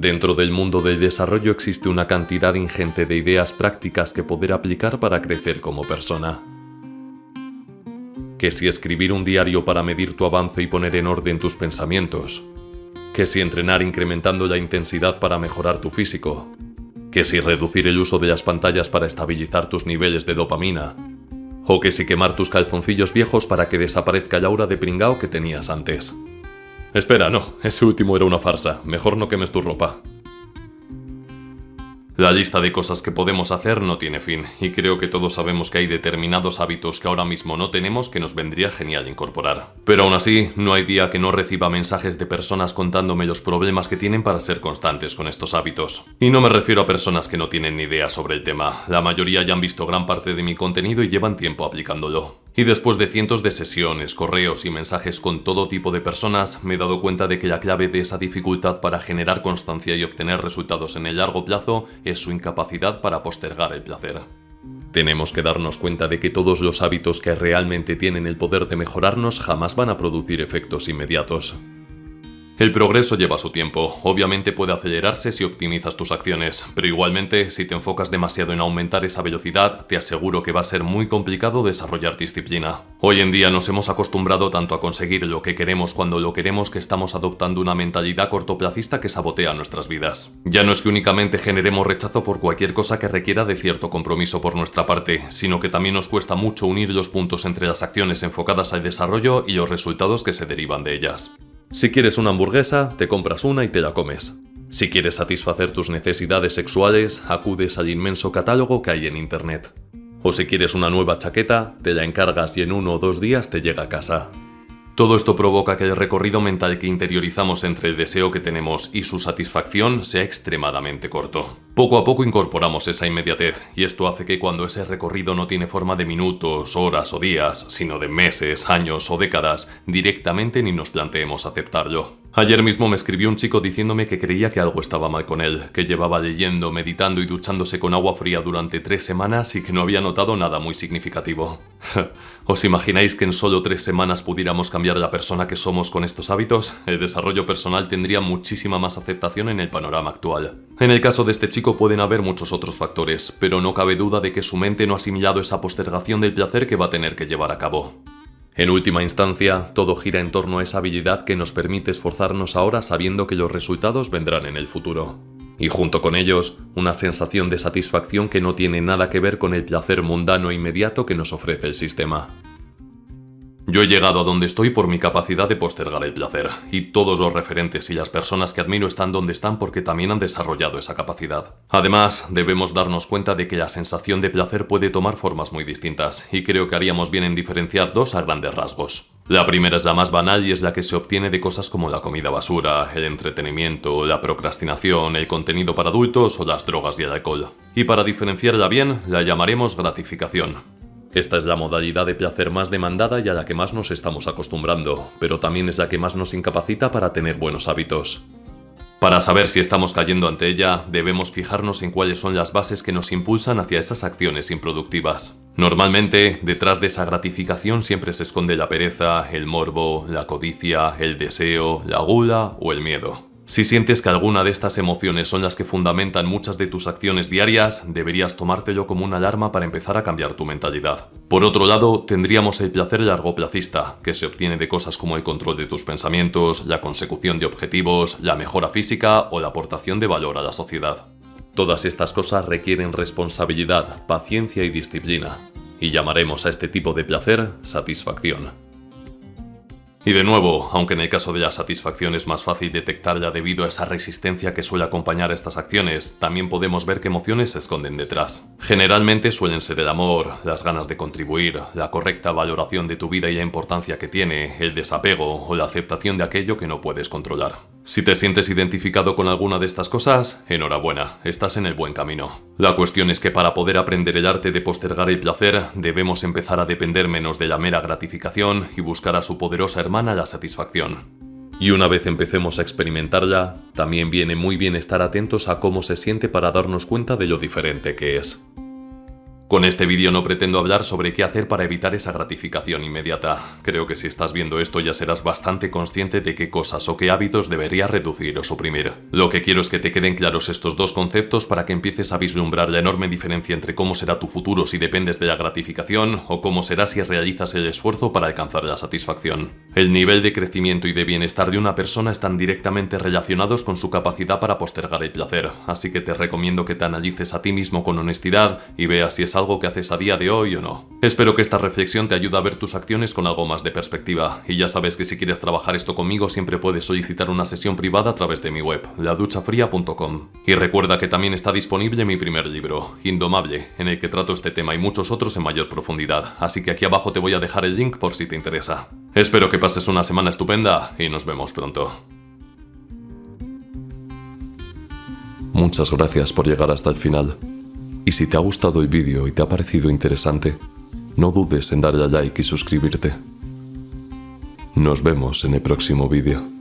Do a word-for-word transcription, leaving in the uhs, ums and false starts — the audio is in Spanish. Dentro del mundo del desarrollo existe una cantidad ingente de ideas prácticas que poder aplicar para crecer como persona. Que si escribir un diario para medir tu avance y poner en orden tus pensamientos. Que si entrenar incrementando la intensidad para mejorar tu físico. Que si reducir el uso de las pantallas para estabilizar tus niveles de dopamina. O que si quemar tus calzoncillos viejos para que desaparezca el aura de pringao que tenías antes. Espera, no, ese último era una farsa, mejor no quemes tu ropa. La lista de cosas que podemos hacer no tiene fin, y creo que todos sabemos que hay determinados hábitos que ahora mismo no tenemos que nos vendría genial incorporar. Pero aún así, no hay día que no reciba mensajes de personas contándome los problemas que tienen para ser constantes con estos hábitos. Y no me refiero a personas que no tienen ni idea sobre el tema, la mayoría ya han visto gran parte de mi contenido y llevan tiempo aplicándolo. Y después de cientos de sesiones, correos y mensajes con todo tipo de personas, me he dado cuenta de que la clave de esa dificultad para generar constancia y obtener resultados en el largo plazo es su incapacidad para postergar el placer. Tenemos que darnos cuenta de que todos los hábitos que realmente tienen el poder de mejorarnos jamás van a producir efectos inmediatos. El progreso lleva su tiempo, obviamente puede acelerarse si optimizas tus acciones, pero igualmente, si te enfocas demasiado en aumentar esa velocidad, te aseguro que va a ser muy complicado desarrollar disciplina. Hoy en día nos hemos acostumbrado tanto a conseguir lo que queremos cuando lo queremos que estamos adoptando una mentalidad cortoplacista que sabotea nuestras vidas. Ya no es que únicamente generemos rechazo por cualquier cosa que requiera de cierto compromiso por nuestra parte, sino que también nos cuesta mucho unir los puntos entre las acciones enfocadas al desarrollo y los resultados que se derivan de ellas. Si quieres una hamburguesa, te compras una y te la comes. Si quieres satisfacer tus necesidades sexuales, acudes al inmenso catálogo que hay en internet. O si quieres una nueva chaqueta, te la encargas y en uno o dos días te llega a casa. Todo esto provoca que el recorrido mental que interiorizamos entre el deseo que tenemos y su satisfacción sea extremadamente corto. Poco a poco incorporamos esa inmediatez, y esto hace que cuando ese recorrido no tiene forma de minutos, horas o días, sino de meses, años o décadas, directamente ni nos planteemos aceptarlo. Ayer mismo me escribió un chico diciéndome que creía que algo estaba mal con él, que llevaba leyendo, meditando y duchándose con agua fría durante tres semanas y que no había notado nada muy significativo. ¿Os imagináis que en solo tres semanas pudiéramos cambiar la persona que somos con estos hábitos? El desarrollo personal tendría muchísima más aceptación en el panorama actual. En el caso de este chico pueden haber muchos otros factores, pero no cabe duda de que su mente no ha asimilado esa postergación del placer que va a tener que llevar a cabo. En última instancia, todo gira en torno a esa habilidad que nos permite esforzarnos ahora sabiendo que los resultados vendrán en el futuro. Y junto con ellos, una sensación de satisfacción que no tiene nada que ver con el placer mundano e inmediato que nos ofrece el sistema. Yo he llegado a donde estoy por mi capacidad de postergar el placer, y todos los referentes y las personas que admiro están donde están porque también han desarrollado esa capacidad. Además, debemos darnos cuenta de que la sensación de placer puede tomar formas muy distintas, y creo que haríamos bien en diferenciar dos a grandes rasgos. La primera es la más banal y es la que se obtiene de cosas como la comida basura, el entretenimiento, la procrastinación, el contenido para adultos o las drogas y el alcohol. Y para diferenciarla bien, la llamaremos gratificación. Esta es la modalidad de placer más demandada y a la que más nos estamos acostumbrando, pero también es la que más nos incapacita para tener buenos hábitos. Para saber si estamos cayendo ante ella, debemos fijarnos en cuáles son las bases que nos impulsan hacia esas acciones improductivas. Normalmente, detrás de esa gratificación siempre se esconde la pereza, el morbo, la codicia, el deseo, la gula o el miedo. Si sientes que alguna de estas emociones son las que fundamentan muchas de tus acciones diarias, deberías tomártelo como una alarma para empezar a cambiar tu mentalidad. Por otro lado, tendríamos el placer largoplacista, que se obtiene de cosas como el control de tus pensamientos, la consecución de objetivos, la mejora física o la aportación de valor a la sociedad. Todas estas cosas requieren responsabilidad, paciencia y disciplina, y llamaremos a este tipo de placer satisfacción. Y de nuevo, aunque en el caso de la satisfacción es más fácil detectarla debido a esa resistencia que suele acompañar a estas acciones, también podemos ver qué emociones se esconden detrás. Generalmente suelen ser el amor, las ganas de contribuir, la correcta valoración de tu vida y la importancia que tiene, el desapego o la aceptación de aquello que no puedes controlar. Si te sientes identificado con alguna de estas cosas, enhorabuena, estás en el buen camino. La cuestión es que para poder aprender el arte de postergar el placer, debemos empezar a depender menos de la mera gratificación y buscar a su poderosa hermana a la satisfacción. Y una vez empecemos a experimentarla, también viene muy bien estar atentos a cómo se siente para darnos cuenta de lo diferente que es. Con este vídeo no pretendo hablar sobre qué hacer para evitar esa gratificación inmediata. Creo que si estás viendo esto ya serás bastante consciente de qué cosas o qué hábitos deberías reducir o suprimir. Lo que quiero es que te queden claros estos dos conceptos para que empieces a vislumbrar la enorme diferencia entre cómo será tu futuro si dependes de la gratificación o cómo será si realizas el esfuerzo para alcanzar la satisfacción. El nivel de crecimiento y de bienestar de una persona están directamente relacionados con su capacidad para postergar el placer, así que te recomiendo que te analices a ti mismo con honestidad y veas si es algo que haces a día de hoy o no. Espero que esta reflexión te ayude a ver tus acciones con algo más de perspectiva, y ya sabes que si quieres trabajar esto conmigo siempre puedes solicitar una sesión privada a través de mi web, la ducha fría punto com. Y recuerda que también está disponible mi primer libro, Indomable, en el que trato este tema y muchos otros en mayor profundidad, así que aquí abajo te voy a dejar el link por si te interesa. Espero que pases una semana estupenda y nos vemos pronto. Muchas gracias por llegar hasta el final. Y si te ha gustado el vídeo y te ha parecido interesante, no dudes en darle a like y suscribirte. Nos vemos en el próximo vídeo.